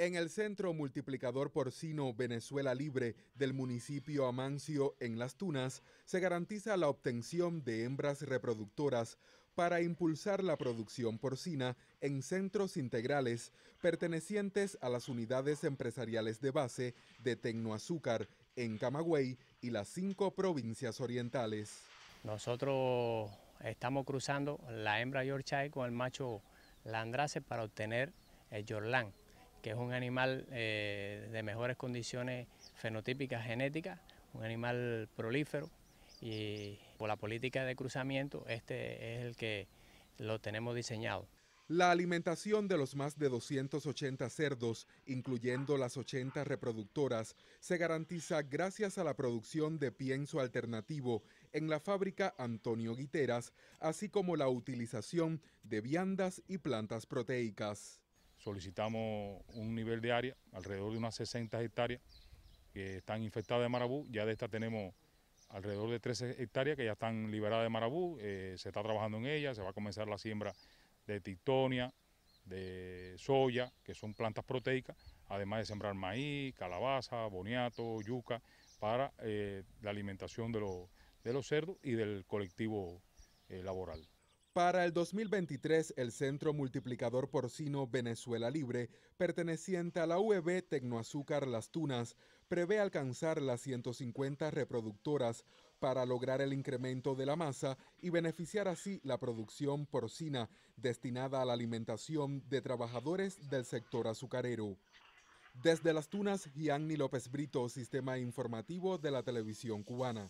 En el Centro Multiplicador Porcino Venezuela Libre del municipio Amancio, en Las Tunas, se garantiza la obtención de hembras reproductoras para impulsar la producción porcina en centros integrales pertenecientes a las unidades empresariales de base de Tecnoazúcar en Camagüey y las 5 provincias orientales. Nosotros estamos cruzando la hembra Yorchae con el macho Landrace para obtener el Yorlán, que es un animal de mejores condiciones fenotípicas genéticas, un animal prolífero, y por la política de cruzamiento este es el que lo tenemos diseñado. La alimentación de los más de 280 cerdos, incluyendo las 80 reproductoras, se garantiza gracias a la producción de pienso alternativo en la fábrica Antonio Guiteras, así como la utilización de viandas y plantas proteicas. Solicitamos un nivel de área, alrededor de unas 60 hectáreas que están infectadas de marabú. Ya de esta tenemos alrededor de 13 hectáreas que ya están liberadas de marabú. Se está trabajando en ellas, se va a comenzar la siembra de titonia, de soya, que son plantas proteicas, además de sembrar maíz, calabaza, boniato, yuca, para la alimentación de los cerdos y del colectivo laboral. Para el 2023, el Centro Multiplicador Porcino Venezuela Libre, perteneciente a la UEB Tecnoazúcar Las Tunas, prevé alcanzar las 150 reproductoras para lograr el incremento de la masa y beneficiar así la producción porcina destinada a la alimentación de trabajadores del sector azucarero. Desde Las Tunas, Gianni López Brito, Sistema Informativo de la Televisión Cubana.